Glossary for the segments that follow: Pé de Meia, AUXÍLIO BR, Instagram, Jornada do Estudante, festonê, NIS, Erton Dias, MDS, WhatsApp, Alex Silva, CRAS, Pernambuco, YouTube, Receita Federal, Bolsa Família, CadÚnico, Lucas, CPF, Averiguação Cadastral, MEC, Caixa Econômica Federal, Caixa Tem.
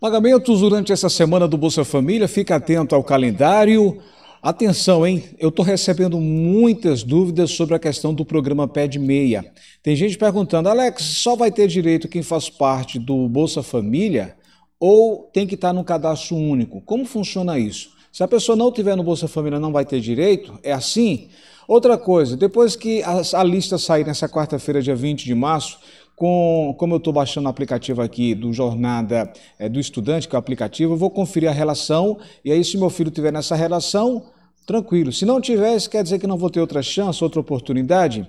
Pagamentos durante essa semana do Bolsa Família, fica atento ao calendário. Atenção, hein? Eu estou recebendo muitas dúvidas sobre a questão do programa Pé de Meia. Tem gente perguntando, Alex, só vai ter direito quem faz parte do Bolsa Família ou tem que estar no cadastro único? Como funciona isso? Se a pessoa não tiver no Bolsa Família, não vai ter direito? É assim? Outra coisa, depois que a lista sair nessa quarta-feira, dia 20 de março, como eu estou baixando o aplicativo aqui do Jornada do Estudante, que é o aplicativo, eu vou conferir a relação, e aí se meu filho tiver nessa relação, tranquilo. Se não tiver, isso quer dizer que não vou ter outra chance, outra oportunidade?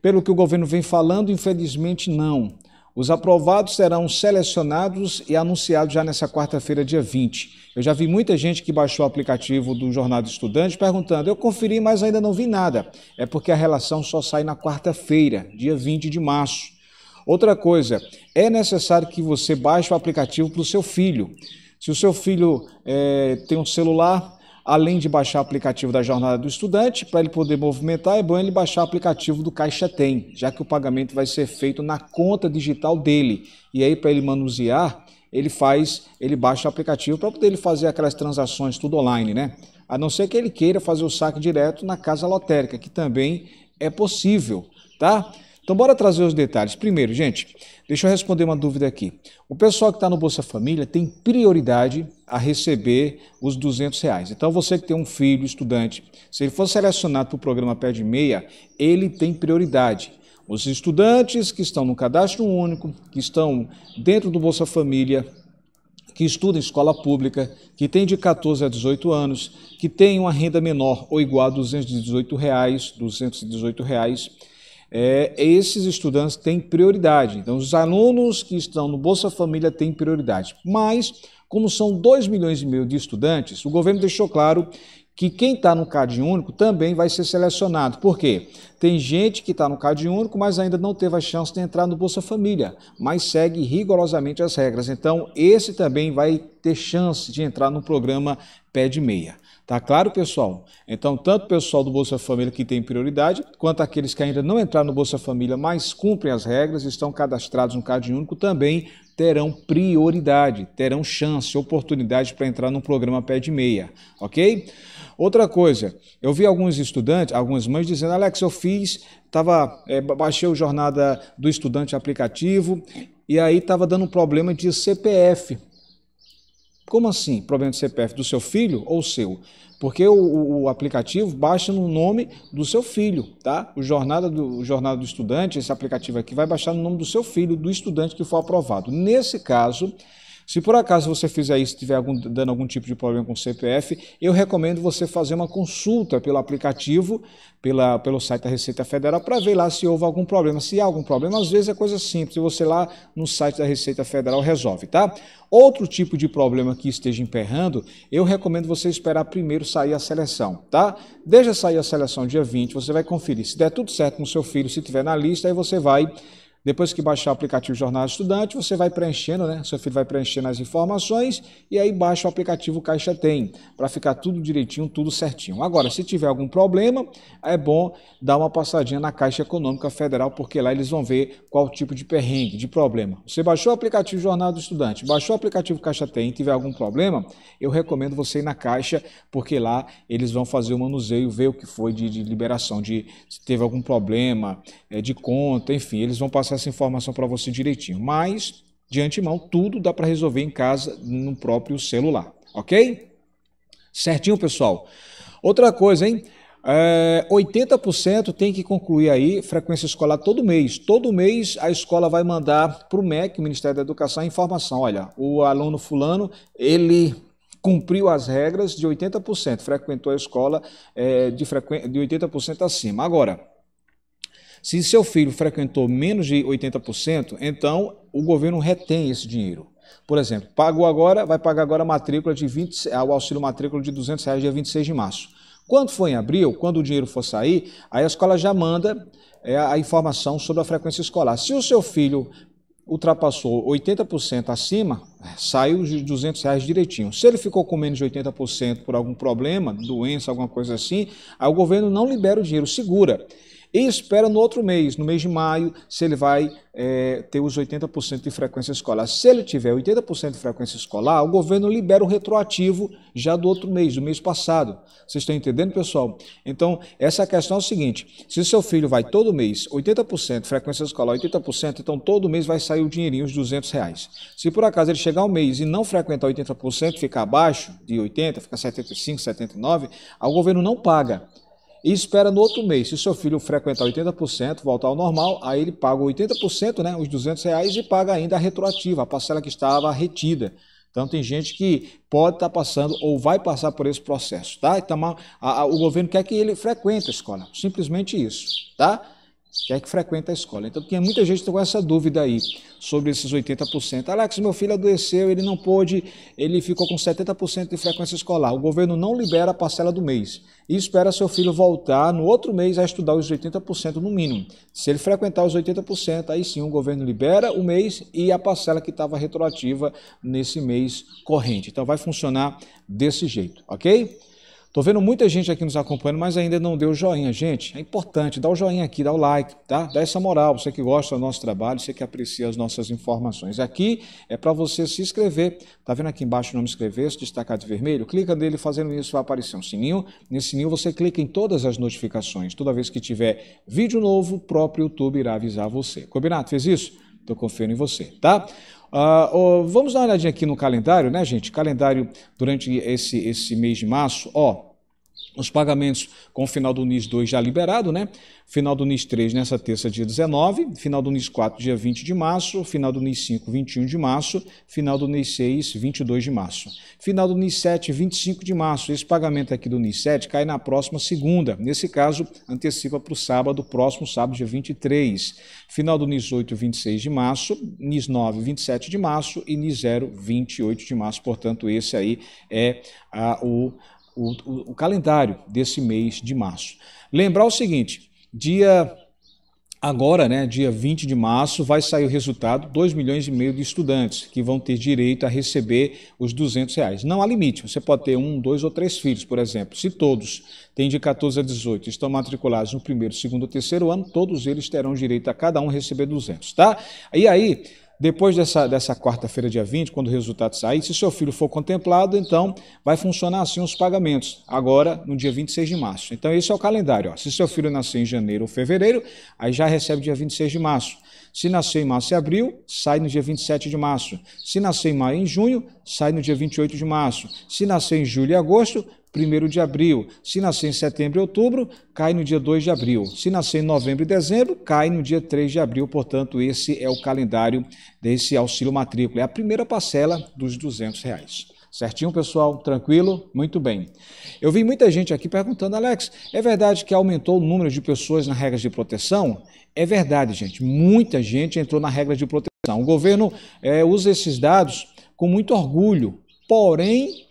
Pelo que o governo vem falando, infelizmente não. Os aprovados serão selecionados e anunciados já nessa quarta-feira, dia 20. Eu já vi muita gente que baixou o aplicativo do Jornada do Estudante perguntando, eu conferi, mas ainda não vi nada. É porque a relação só sai na quarta-feira, dia 20 de março. Outra coisa, é necessário que você baixe o aplicativo para o seu filho. Se o seu filho tem um celular, além de baixar o aplicativo da Jornada do Estudante, para ele poder movimentar, é bom ele baixar o aplicativo do Caixa Tem, já que o pagamento vai ser feito na conta digital dele. E aí, para ele manusear, ele baixa o aplicativo para poder ele fazer aquelas transações tudo online, né? A não ser que ele queira fazer o saque direto na casa lotérica, que também é possível, tá? Então, bora trazer os detalhes. Primeiro, gente, deixa eu responder uma dúvida aqui. O pessoal que está no Bolsa Família tem prioridade a receber os R$ 200. Então, você que tem um filho, estudante, se ele for selecionado para o programa Pé de Meia, ele tem prioridade. Os estudantes que estão no cadastro único, que estão dentro do Bolsa Família, que estuda em escola pública, que tem de 14 a 18 anos, que tem uma renda menor ou igual a R$ 218, esses estudantes têm prioridade. Então, os alunos que estão no Bolsa Família têm prioridade. Mas, como são 2 milhões e meio de estudantes, o governo deixou claro que quem está no CadÚnico também vai ser selecionado. Por quê? Tem gente que está no CadÚnico, mas ainda não teve a chance de entrar no Bolsa Família, mas segue rigorosamente as regras. Então, esse também vai ter chance de entrar no programa Pé de Meia. Tá claro, pessoal? Então, tanto o pessoal do Bolsa Família que tem prioridade, quanto aqueles que ainda não entraram no Bolsa Família, mas cumprem as regras, estão cadastrados no CadÚnico, também terão prioridade, terão chance, oportunidade para entrar no programa Pé de Meia, ok? Outra coisa, eu vi alguns estudantes, algumas mães dizendo, Alex, eu baixei o Jornada do Estudante aplicativo e aí estava dando um problema de CPF. Como assim? Problema de CPF do seu filho ou seu? Porque o aplicativo baixa no nome do seu filho, tá? O Jornada do Estudante, esse aplicativo aqui, vai baixar no nome do seu filho, do estudante que for aprovado. Nesse caso, se por acaso você fizer isso e estiver dando algum tipo de problema com o CPF, eu recomendo você fazer uma consulta pelo aplicativo, pelo site da Receita Federal, para ver lá se houve algum problema. Se há algum problema, às vezes é coisa simples, você lá no site da Receita Federal resolve, tá? Outro tipo de problema que esteja emperrando, eu recomendo você esperar primeiro sair a seleção, tá? Deixa sair a seleção dia 20, você vai conferir. Se der tudo certo com o seu filho, se tiver na lista, aí você vai... Depois que baixar o aplicativo Jornada do Estudante, você vai preenchendo, né? Seu filho vai preenchendo as informações e aí baixa o aplicativo Caixa Tem, para ficar tudo direitinho, tudo certinho. Agora, se tiver algum problema, é bom dar uma passadinha na Caixa Econômica Federal, porque lá eles vão ver qual tipo de perrengue, de problema. Você baixou o aplicativo Jornada do Estudante, baixou o aplicativo Caixa Tem e tiver algum problema, eu recomendo você ir na Caixa, porque lá eles vão fazer o manuseio, ver o que foi de liberação, se teve algum problema de conta, enfim, eles vão passar essa informação para você direitinho, mas de antemão tudo dá para resolver em casa no próprio celular, ok? Certinho, pessoal? Outra coisa, hein? 80% tem que concluir aí frequência escolar todo mês. Todo mês a escola vai mandar para o MEC, o Ministério da Educação, a informação. Olha, o aluno fulano, ele cumpriu as regras de 80%, frequentou a escola de 80% acima. Agora, se seu filho frequentou menos de 80%, então o governo retém esse dinheiro. Por exemplo, pagou agora, vai pagar agora a matrícula o auxílio matrícula de R$ 200 dia 26 de março. Quando for em abril, quando o dinheiro for sair, aí a escola já manda a informação sobre a frequência escolar. Se o seu filho ultrapassou 80% acima, saiu os R$ 200 direitinho. Se ele ficou com menos de 80% por algum problema, doença, alguma coisa assim, aí o governo não libera o dinheiro, segura. e espera no outro mês, no mês de maio, se ele vai ter os 80% de frequência escolar. Se ele tiver 80% de frequência escolar, o governo libera o retroativo já do outro mês, do mês passado. Vocês estão entendendo, pessoal? Então, essa questão é o seguinte, se seu filho vai todo mês 80%, frequência escolar 80%, então todo mês vai sair o dinheirinho, os R$200. Se por acaso ele chegar um mês e não frequentar 80%, ficar abaixo de 80%, ficar 75%, 79%, o governo não paga. E espera no outro mês. Se o seu filho frequentar 80%, voltar ao normal, aí ele paga 80%, né, os R$200, e paga ainda a retroativa, a parcela que estava retida. Então tem gente que pode estar passando ou vai passar por esse processo, tá? Então, o governo quer que ele frequente a escola, simplesmente isso, tá? Quer que frequente a escola. Então tem muita gente com essa dúvida aí sobre esses 80%. Alex, meu filho adoeceu, ele não pôde, ele ficou com 70% de frequência escolar. O governo não libera a parcela do mês e espera seu filho voltar no outro mês a estudar os 80% no mínimo. Se ele frequentar os 80%, aí sim o governo libera o mês e a parcela que estava retroativa nesse mês corrente. Então vai funcionar desse jeito, ok? Estou vendo muita gente aqui nos acompanhando, mas ainda não deu joinha. Gente, é importante, dá o joinha aqui, dá o like, tá? Dá essa moral, você que gosta do nosso trabalho, você que aprecia as nossas informações. Aqui é para você se inscrever. Tá vendo aqui embaixo o nome inscrever-se, destacado de vermelho? Clica nele, fazendo isso vai aparecer um sininho. Nesse sininho você clica em todas as notificações. Toda vez que tiver vídeo novo, o próprio YouTube irá avisar você. Combinado? Fez isso? Então confio em você, tá? Vamos dar uma olhadinha aqui no calendário, né, gente? Calendário durante esse mês de março, ó. Os pagamentos com o final do NIS 2 já liberado, né? Final do NIS 3 nessa terça, dia 19, final do NIS 4, dia 20 de março, final do NIS 5, 21 de março, final do NIS 6, 22 de março. Final do NIS 7, 25 de março. Esse pagamento aqui do NIS 7 cai na próxima segunda. Nesse caso, antecipa para o sábado, próximo sábado, dia 23. Final do NIS 8, 26 de março, NIS 9, 27 de março e NIS 0, 28 de março. Portanto, esse aí é o calendário desse mês de março. Lembrar o seguinte, dia 20 de março, vai sair o resultado, 2 milhões e meio de estudantes que vão ter direito a receber os R$200. Não há limite, você pode ter um, dois ou três filhos, por exemplo. Se todos têm de 14 a 18 estão matriculados no primeiro, segundo ou terceiro ano, todos eles terão direito a cada um receber 200, tá? E aí, depois dessa quarta-feira, dia 20, quando o resultado sair, se seu filho for contemplado, então vai funcionar assim os pagamentos, agora no dia 26 de março. Então esse é o calendário, ó. Se seu filho nascer em janeiro ou fevereiro, aí já recebe dia 26 de março. Se nascer em março e abril, sai no dia 27 de março. Se nascer em maio e em junho, sai no dia 28 de março. Se nascer em julho e agosto, 1º de abril. Se nascer em setembro e outubro, cai no dia 2 de abril. Se nascer em novembro e dezembro, cai no dia 3 de abril. Portanto, esse é o calendário desse auxílio matrícula. É a primeira parcela dos R$200. Certinho, pessoal? Tranquilo? Muito bem. Eu vi muita gente aqui perguntando, Alex, é verdade que aumentou o número de pessoas na regra de proteção? É verdade, gente. Muita gente entrou na regra de proteção. O governo usa esses dados com muito orgulho, porém,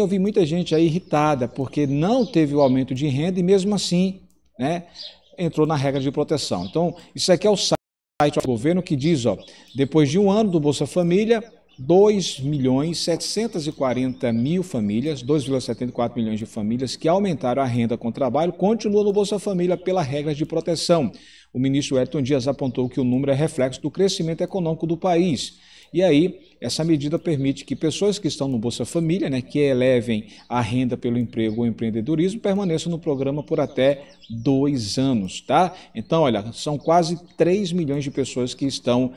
eu vi muita gente aí irritada, porque não teve o aumento de renda e mesmo assim, né, entrou na regra de proteção. Então, isso aqui é o site do governo que diz, ó, depois de um ano do Bolsa Família, 2.740.000 famílias, 2,74 milhões de famílias que aumentaram a renda com o trabalho, continuam no Bolsa Família pela regra de proteção. O ministro Erton Dias apontou que o número é reflexo do crescimento econômico do país. E aí, essa medida permite que pessoas que estão no Bolsa Família, né, que elevem a renda pelo emprego ou empreendedorismo, permaneçam no programa por até 2 anos, tá? Então, olha, são quase 3 milhões de pessoas que estão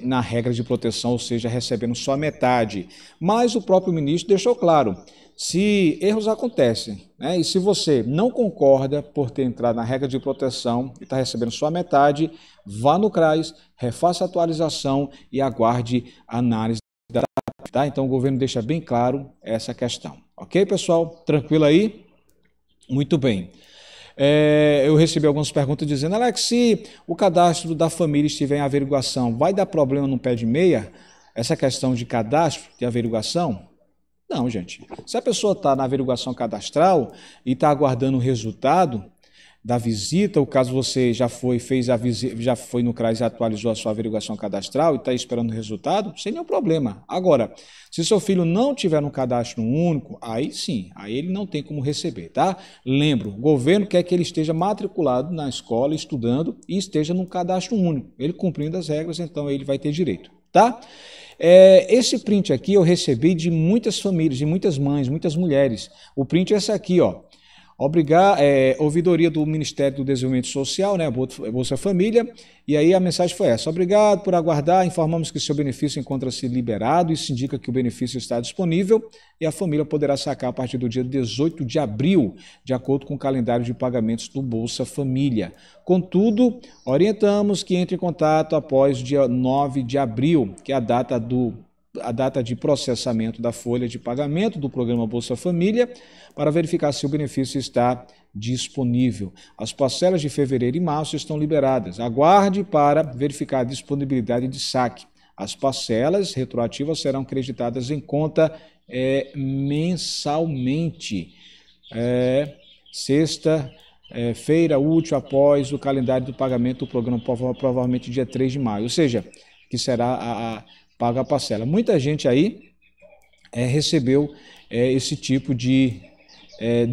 na regra de proteção, ou seja, recebendo só a metade. Mas o próprio ministro deixou claro, se erros acontecem, né, e se você não concorda por ter entrado na regra de proteção e está recebendo só a metade, vá no CRAS, refaça a atualização e aguarde a análise da TAP, tá? Então o governo deixa bem claro essa questão. Ok, pessoal? Tranquilo aí? Muito bem. Eu recebi algumas perguntas dizendo, Alex, se o cadastro da família estiver em averiguação, vai dar problema no Pé de Meia? Essa questão de cadastro, de averiguação? Não, gente. Se a pessoa está na averiguação cadastral e está aguardando o resultado, da visita, ou caso você já foi, fez a visita, já foi no CRAS e atualizou a sua averiguação cadastral e está esperando o resultado, sem nenhum problema. Agora, se seu filho não tiver um cadastro único, aí sim, aí ele não tem como receber, tá? Lembro, o governo quer que ele esteja matriculado na escola, estudando, e esteja num cadastro único. Ele cumprindo as regras, então ele vai ter direito, tá? Esse print aqui eu recebi de muitas famílias, de muitas mães, muitas mulheres. O print é esse aqui, ó. Ouvidoria do Ministério do Desenvolvimento Social, né, Bolsa Família, e aí a mensagem foi essa: obrigado por aguardar, informamos que seu benefício encontra-se liberado e se indica que o benefício está disponível e a família poderá sacar a partir do dia 18 de abril, de acordo com o calendário de pagamentos do Bolsa Família. Contudo, orientamos que entre em contato após o dia 9 de abril, que é a data de processamento da folha de pagamento do programa Bolsa Família, para verificar se o benefício está disponível. As parcelas de fevereiro e março estão liberadas. Aguarde para verificar a disponibilidade de saque. As parcelas retroativas serão creditadas em conta mensalmente. Sexta-feira útil após o calendário do pagamento do programa, provavelmente dia 3 de maio, ou seja, que será paga a parcela. Muita gente aí recebeu esse tipo de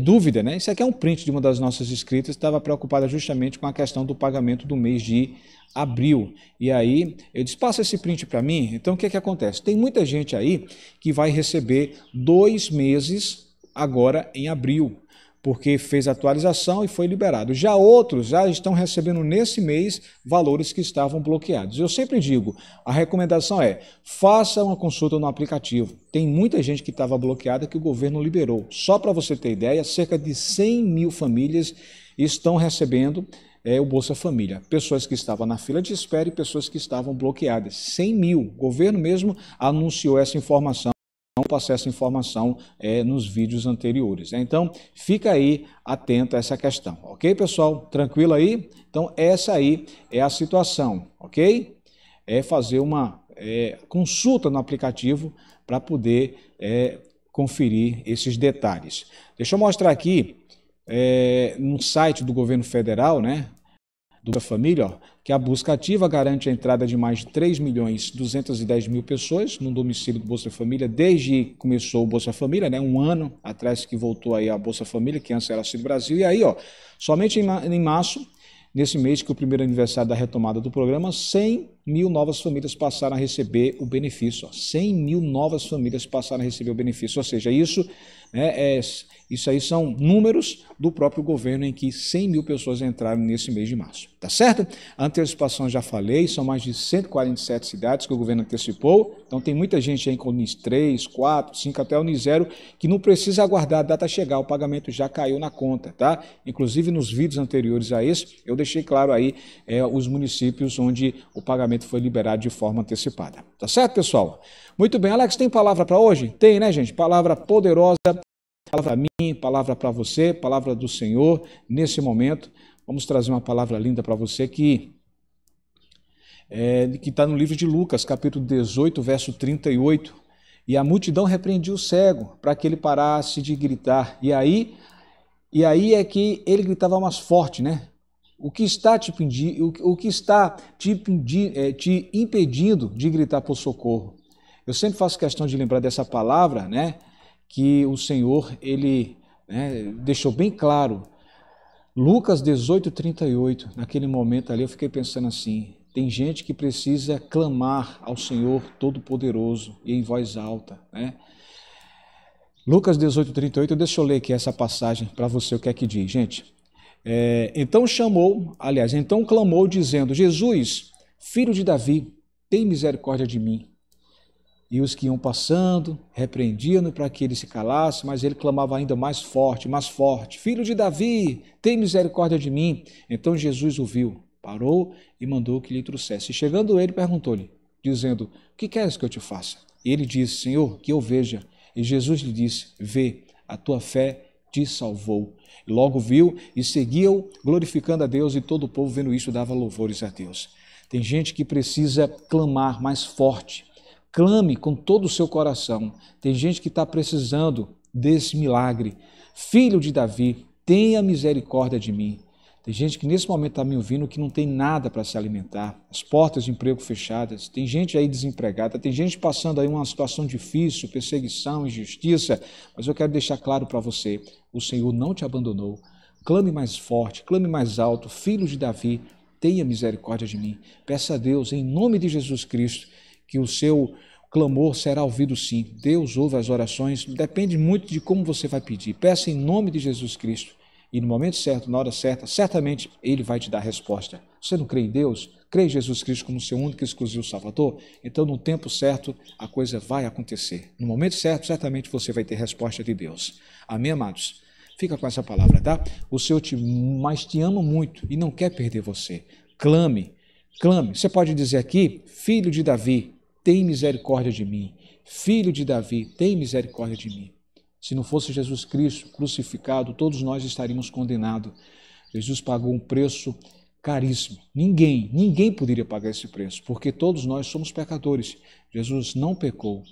dúvida, né? Isso aqui é um print de uma das nossas inscritas, estava preocupada justamente com a questão do pagamento do mês de abril. E aí, eu disse, passa esse print para mim. Então, o que é que acontece? Tem muita gente aí que vai receber 2 meses agora em abril, porque fez atualização e foi liberado. Já outros já estão recebendo nesse mês valores que estavam bloqueados. Eu sempre digo, a recomendação é, faça uma consulta no aplicativo. Tem muita gente que estava bloqueada que o governo liberou. Só para você ter ideia, cerca de 100 mil famílias estão recebendo o Bolsa Família. Pessoas que estavam na fila de espera e pessoas que estavam bloqueadas. 100 mil. O governo mesmo anunciou essa informação. Não passei essa informação nos vídeos anteriores. Então, fica aí atento a essa questão, ok, pessoal? Tranquilo aí? Então, essa aí é a situação, ok? É fazer uma consulta no aplicativo para poder conferir esses detalhes. Deixa eu mostrar aqui no site do governo federal, né? Da família, ó, que a busca ativa garante a entrada de mais de 3.210.000 pessoas no domicílio do Bolsa Família desde que começou o Bolsa Família, né? Um ano atrás que voltou aí a Bolsa Família, que antes era Auxílio Brasil. E aí, ó, somente em março, nesse mês que é o primeiro aniversário da retomada do programa, 100 mil novas famílias passaram a receber o benefício. Ó, 100 mil novas famílias passaram a receber o benefício. Ou seja, isso, né, isso aí são números do próprio governo em que 100 mil pessoas entraram nesse mês de março. Tá certo? A antecipação, já falei, são mais de 147 cidades que o governo antecipou. Então tem muita gente aí com o NIS 3, 4, 5, até o NIS 0, que não precisa aguardar a data chegar. O pagamento já caiu na conta, tá? Inclusive nos vídeos anteriores a esse, eu deixei claro aí os municípios onde o pagamento foi liberado de forma antecipada. Tá certo, pessoal? Muito bem. Alex, tem palavra para hoje? Tem, né, gente? Palavra poderosa. Palavra para mim, palavra para você, palavra do Senhor. Nesse momento, vamos trazer uma palavra linda para você que está no livro de Lucas, capítulo 18, verso 38. E a multidão repreendia o cego para que ele parasse de gritar. E aí é que ele gritava mais forte, né? O que está te impedindo de gritar por socorro? Eu sempre faço questão de lembrar dessa palavra, né? Que o Senhor, ele deixou bem claro. Lucas 18, 38, naquele momento ali eu fiquei pensando assim, tem gente que precisa clamar ao Senhor Todo-Poderoso e em voz alta, né? Lucas 18, 38, deixa eu ler aqui essa passagem para você, o que é que diz, gente. Então clamou dizendo, Jesus, filho de Davi, tem misericórdia de mim. E os que iam passando repreendiam-no para que ele se calasse, mas ele clamava ainda mais forte, Filho de Davi, tem misericórdia de mim. Então Jesus o viu, parou e mandou que lhe trouxesse. E chegando ele, perguntou-lhe, dizendo, o que queres que eu te faça? E ele disse, Senhor, que eu veja. E Jesus lhe disse, vê, a tua fé te salvou. E logo viu e seguiu, glorificando a Deus, e todo o povo vendo isso dava louvores a Deus. Tem gente que precisa clamar mais forte. Clame com todo o seu coração. Tem gente que está precisando desse milagre. Filho de Davi, tenha misericórdia de mim. Tem gente que nesse momento está me ouvindo que não tem nada para se alimentar, as portas de emprego fechadas, tem gente aí desempregada, tem gente passando aí uma situação difícil, perseguição, injustiça, mas eu quero deixar claro para você, o Senhor não te abandonou. Clame mais forte, clame mais alto, filho de Davi, tenha misericórdia de mim. Peça a Deus, em nome de Jesus Cristo, que o seu clamor será ouvido sim. Deus ouve as orações, depende muito de como você vai pedir. Peça em nome de Jesus Cristo. E no momento certo, na hora certa, certamente Ele vai te dar a resposta. Você não crê em Deus? Crê em Jesus Cristo como seu único e exclusivo Salvador? Então, no tempo certo, a coisa vai acontecer. No momento certo, certamente você vai ter resposta de Deus. Amém, amados? Fica com essa palavra, tá? O Senhor te ama muito e não quer perder você. Clame, clame. Você pode dizer aqui, filho de Davi, tem misericórdia de mim. Filho de Davi, tem misericórdia de mim. Se não fosse Jesus Cristo crucificado, todos nós estaríamos condenados. Jesus pagou um preço caríssimo. Ninguém poderia pagar esse preço, porque todos nós somos pecadores. Jesus não pecou,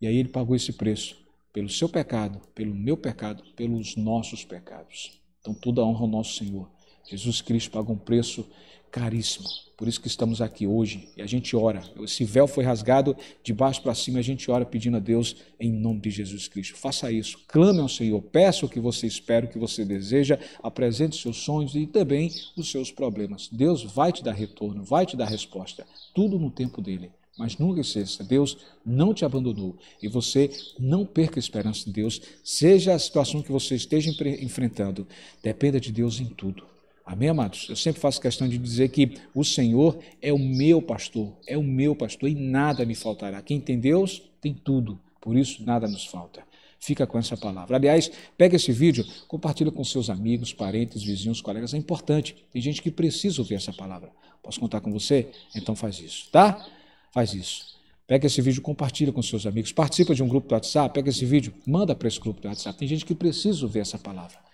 e aí Ele pagou esse preço pelo seu pecado, pelo meu pecado, pelos nossos pecados. Então, toda a honra ao nosso Senhor. Jesus Cristo pagou um preço caríssimo. Por isso que estamos aqui hoje e a gente ora. Esse véu foi rasgado de baixo para cima, a gente ora pedindo a Deus em nome de Jesus Cristo. Faça isso, clame ao Senhor, peça o que você espera, o que você deseja, apresente os seus sonhos e também os seus problemas. Deus vai te dar retorno, vai te dar resposta, tudo no tempo dEle. Mas nunca esqueça, Deus não te abandonou e você não perca a esperança em Deus, seja a situação que você esteja enfrentando, dependa de Deus em tudo. Amém, amados? Eu sempre faço questão de dizer que o Senhor é o meu pastor e nada me faltará. Quem tem Deus, tem tudo, por isso nada nos falta. Fica com essa palavra. Aliás, pega esse vídeo, compartilha com seus amigos, parentes, vizinhos, colegas, é importante. Tem gente que precisa ouvir essa palavra. Posso contar com você? Então faz isso, tá? Faz isso. Pega esse vídeo, compartilha com seus amigos, participa de um grupo do WhatsApp, pega esse vídeo, manda para esse grupo do WhatsApp. Tem gente que precisa ouvir essa palavra.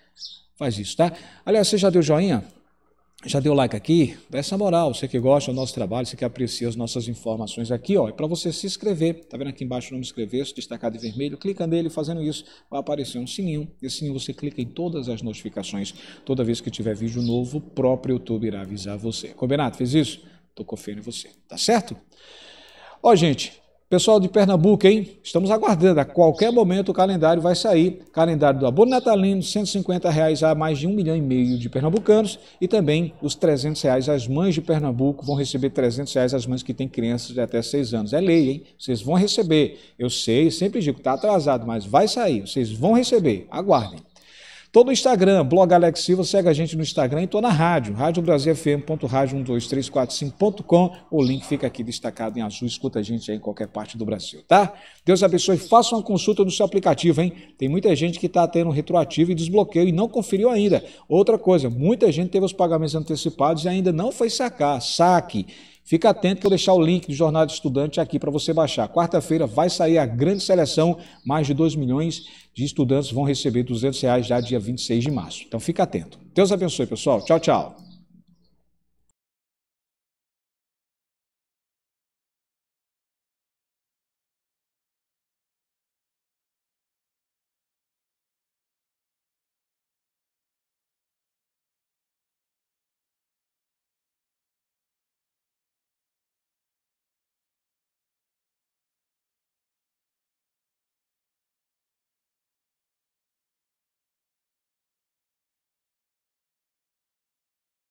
Faz isso, tá? Aliás, você já deu joinha? Já deu like aqui? Dá essa moral, você que gosta do nosso trabalho, você que aprecia as nossas informações aqui, ó. É para você se inscrever, tá vendo aqui embaixo o nome inscrever-se, destacado em vermelho, clica nele, fazendo isso, vai aparecer um sininho. Esse sininho você clica em todas as notificações. Toda vez que tiver vídeo novo, o próprio YouTube irá avisar você. Combinado? Fez isso? Tô confiando em você, tá certo? Ó, gente... Pessoal de Pernambuco, hein? Estamos aguardando. A qualquer momento o calendário vai sair. Calendário do abono natalino, R$150 a mais de 1,5 milhão de pernambucanos. E também os R$300 às mães de Pernambuco vão receber R$300 as mães que têm crianças de até 6 anos. É lei, hein? Vocês vão receber. Eu sei, sempre digo, tá atrasado, mas vai sair. Vocês vão receber. Aguardem. Tô no Instagram, blog Alex Silva, segue a gente no Instagram e tô na rádio, radiobrasilfm.radio12345.com, o link fica aqui destacado em azul, escuta a gente aí em qualquer parte do Brasil, tá? Deus abençoe, faça uma consulta no seu aplicativo, hein? Tem muita gente que tá tendo retroativo e desbloqueio e não conferiu ainda. Outra coisa, muita gente teve os pagamentos antecipados e ainda não foi sacar, saque. Fica atento que eu vou deixar o link do Jornada do Estudante aqui para você baixar. Quarta-feira vai sair a grande seleção, mais de 2 milhões de estudantes vão receber R$200 já dia 26 de março. Então fica atento. Deus abençoe, pessoal. Tchau, tchau.